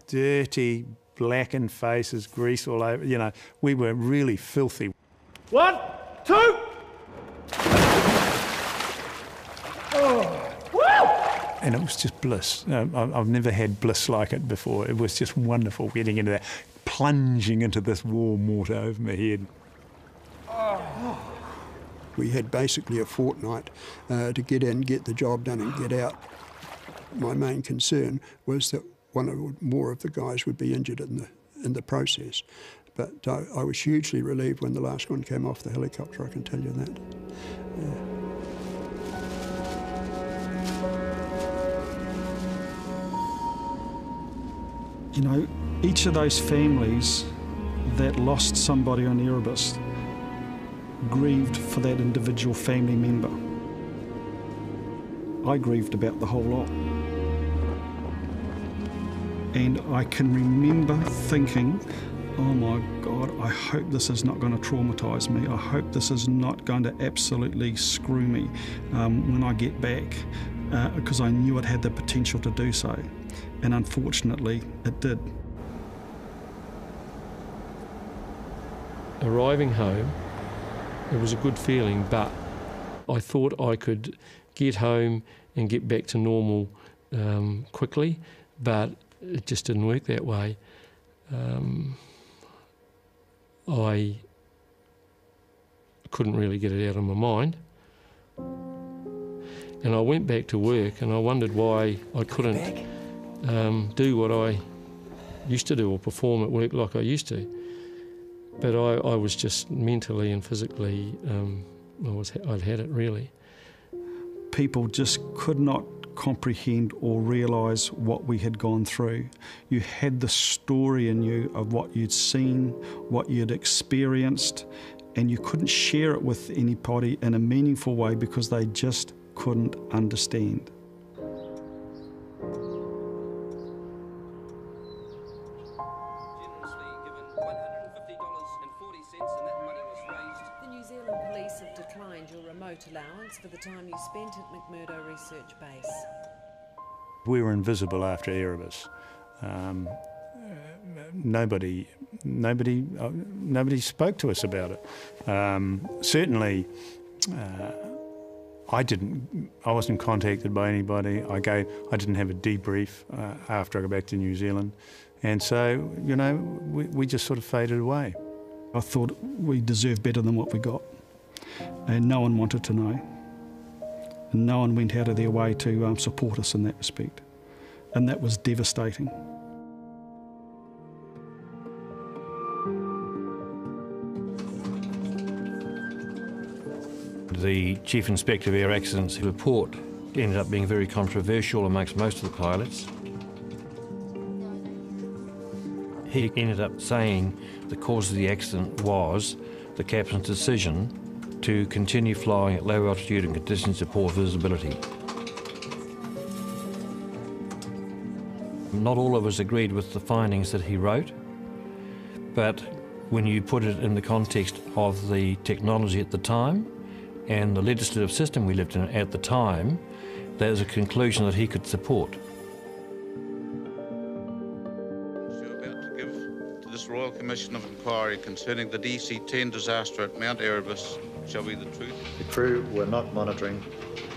Dirty, blackened faces, grease all over. You know, we were really filthy. One, two! And it was just bliss. Um, I've never had bliss like it before. It was just wonderful getting into that, plunging into this warm water over my head. Oh. We had basically a fortnight uh, to get in, get the job done and get out. My main concern was that one or more of the guys would be injured in the, in the process. But uh, I was hugely relieved when the last one came off the helicopter, I can tell you that. Yeah. You know, each of those families that lost somebody on Erebus grieved for that individual family member. I grieved about the whole lot. And I can remember thinking, oh my God, I hope this is not going to traumatise me. I hope this is not going to absolutely screw me um, when I get back, uh, because I knew it had the potential to do so. And unfortunately, it did. Arriving home, it was a good feeling, but I thought I could get home and get back to normal um, quickly, but it just didn't work that way. Um, I couldn't really get it out of my mind. And I went back to work and I wondered why I couldn't Um, do what I used to do or perform at work like I used to. But I, I was just mentally and physically, um, I was, I'd had it really. People just could not comprehend or realise what we had gone through. You had the story in you of what you'd seen, what you'd experienced, and you couldn't share it with anybody in a meaningful way because they just couldn't understand. Allowance for the time you spent at McMurdo Research Base. We were invisible after Erebus. Um, nobody, nobody, uh, nobody spoke to us about it. Um, certainly, uh, I didn't. I wasn't contacted by anybody. I gave. I didn't have a debrief uh, after I got back to New Zealand, and so you know, we, we just sort of faded away. I thought we deserved better than what we got. And no one wanted to know. And no one went out of their way to um, support us in that respect. And that was devastating. The Chief Inspector of Air Accidents report ended up being very controversial amongst most of the pilots. He ended up saying the cause of the accident was the captain's decision to continue flying at low altitude and conditions of poor visibility. Not all of us agreed with the findings that he wrote, but when you put it in the context of the technology at the time and the legislative system we lived in at the time, there's a conclusion that he could support. Royal Commission of Inquiry concerning the D C ten disaster at Mount Erebus shall be the truth. The crew were not monitoring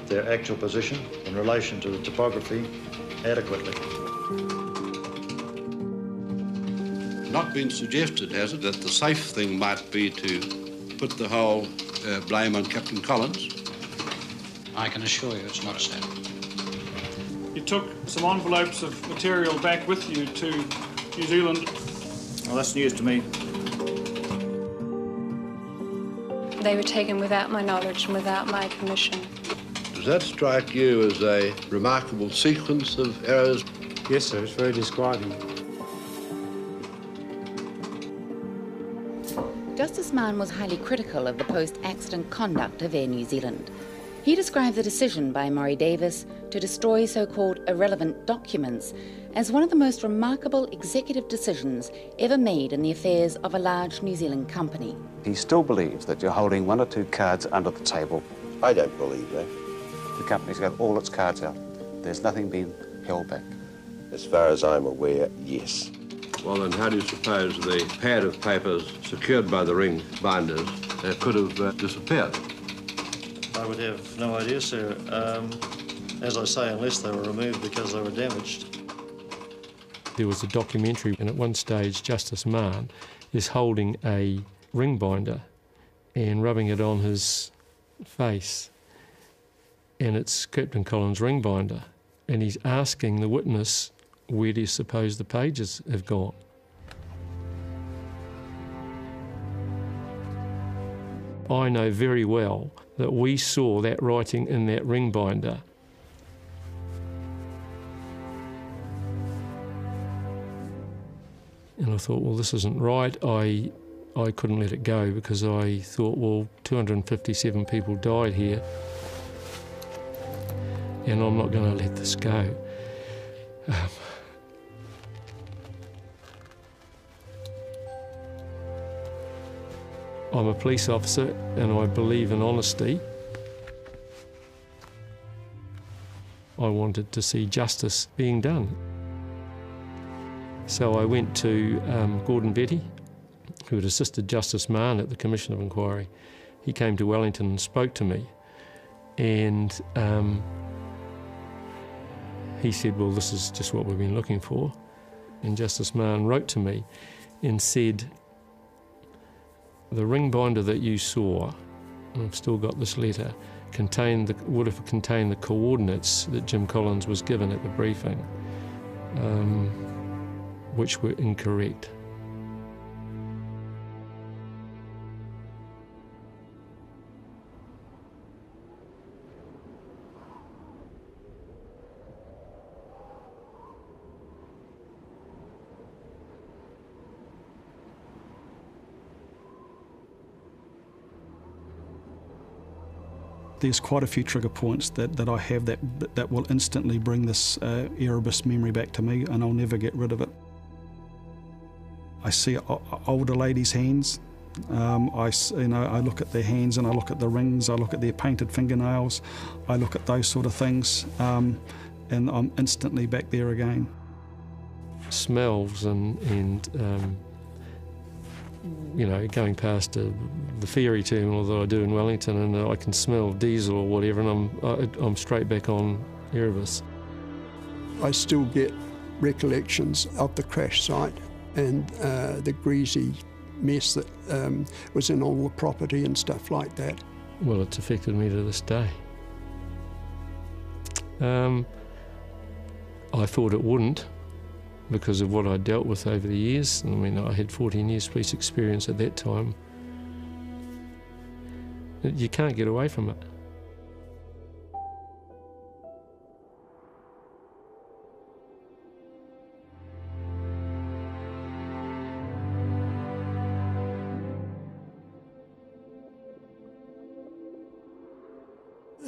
their actual position in relation to the topography adequately. Not been suggested, has it, that the safe thing might be to put the whole uh, blame on Captain Collins? I can assure you it's not so. You took some envelopes of material back with you to New Zealand. Well, that's news to me. They were taken without my knowledge and without my permission. Does that strike you as a remarkable sequence of errors? Yes, sir, it's very disquieting. Justice Mahon was highly critical of the post-accident conduct of Air New Zealand. He described the decision by Murray Davis to destroy so-called irrelevant documents as one of the most remarkable executive decisions ever made in the affairs of a large New Zealand company. He still believes that you're holding one or two cards under the table. I don't believe that. The company's got all its cards out. There's nothing being held back. As far as I'm aware, yes. Well, then how do you suppose the pad of papers secured by the ring binders uh, could have uh, disappeared? I would have no idea, sir. Um, as I say, unless they were removed because they were damaged. There was a documentary, and at one stage Justice Mahon is holding a ring binder and rubbing it on his face, and it's Captain Collins' ring binder, and he's asking the witness, where do you suppose the pages have gone? I know very well that we saw that writing in that ring binder. And I thought, well, this isn't right. I, I couldn't let it go because I thought, well, two hundred fifty-seven people died here and I'm not going to let this go. Um. I'm a police officer and I believe in honesty. I wanted to see justice being done. So I went to um, Gordon Vette, who had assisted Justice Mahon at the Commission of Inquiry. He came to Wellington and spoke to me, and um, he said, well, this is just what we've been looking for. And Justice Mahon wrote to me and said, the ring binder that you saw, and I've still got this letter, contained the, would have contained the coordinates that Jim Collins was given at the briefing. Um, which were incorrect. There's quite a few trigger points that, that I have that, that will instantly bring this uh, Erebus memory back to me, and I'll never get rid of it. I see older ladies' hands. Um, I, you know, I look at their hands and I look at the rings. I look at their painted fingernails. I look at those sort of things, um, and I'm instantly back there again. Smells and, and um, you know, going past a, the ferry terminal that I do in Wellington, and I can smell diesel or whatever, and I'm I, I'm straight back on Erebus. I still get recollections of the crash site and uh, the greasy mess that um, was in all the property and stuff like that. Well, it's affected me to this day. Um, I thought it wouldn't because of what I dealt with over the years. I mean, I had fourteen years police experience at that time. You can't get away from it.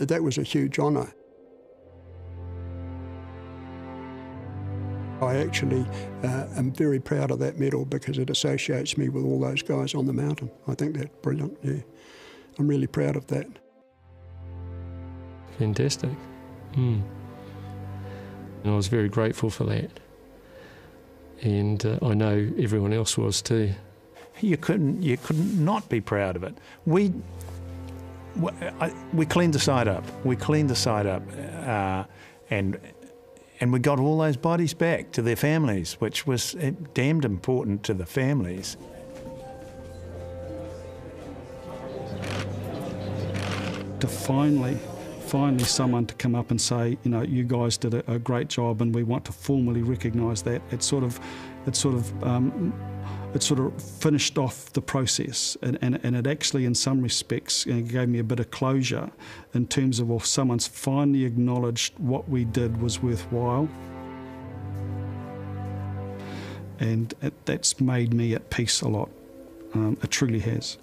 That was a huge honour. I actually uh, am very proud of that medal because it associates me with all those guys on the mountain. I think that's brilliant, yeah. I'm really proud of that. Fantastic. Mm. And I was very grateful for that. And uh, I know everyone else was too. You couldn't, you couldn't not be proud of it. We... We cleaned the site up. We cleaned the site up, uh, and and we got all those bodies back to their families, which was damned important to the families. To finally, finally, someone to come up and say, you know, you guys did a, a great job, and we want to formally recognise that. It sort of, it sort of. Um, It sort of finished off the process, and, and, and it actually, in some respects, you know, gave me a bit of closure in terms of, well, someone's finally acknowledged what we did was worthwhile. And it, that's made me at peace a lot. Um, it truly has.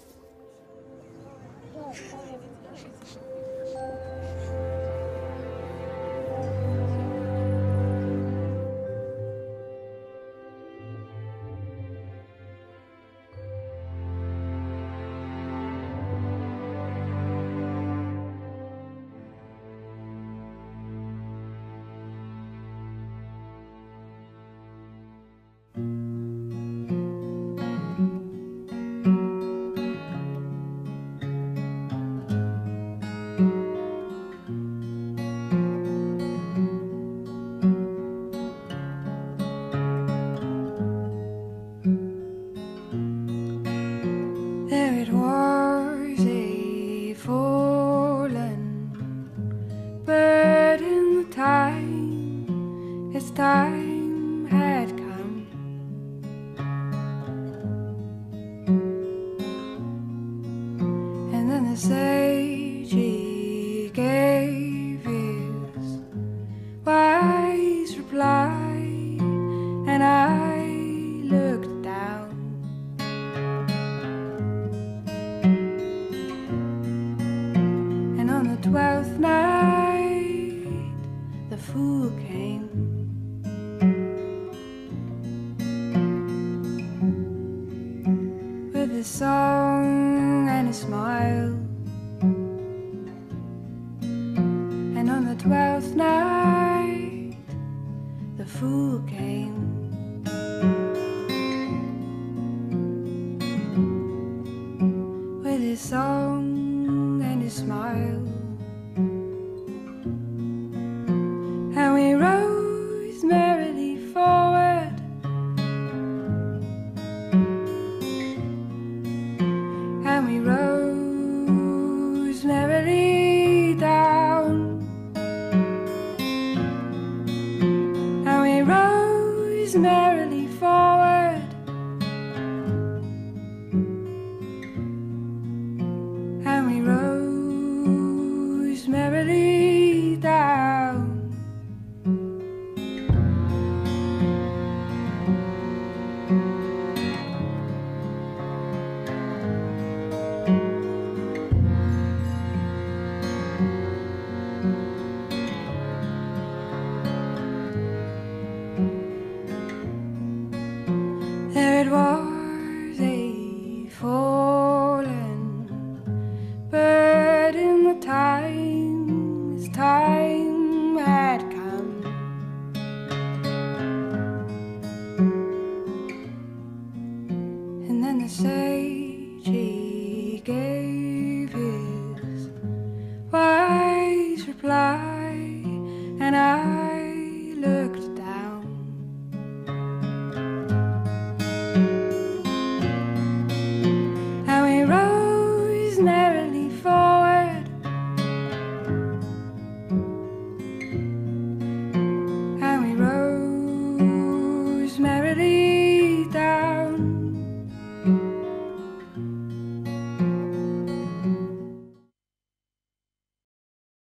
And I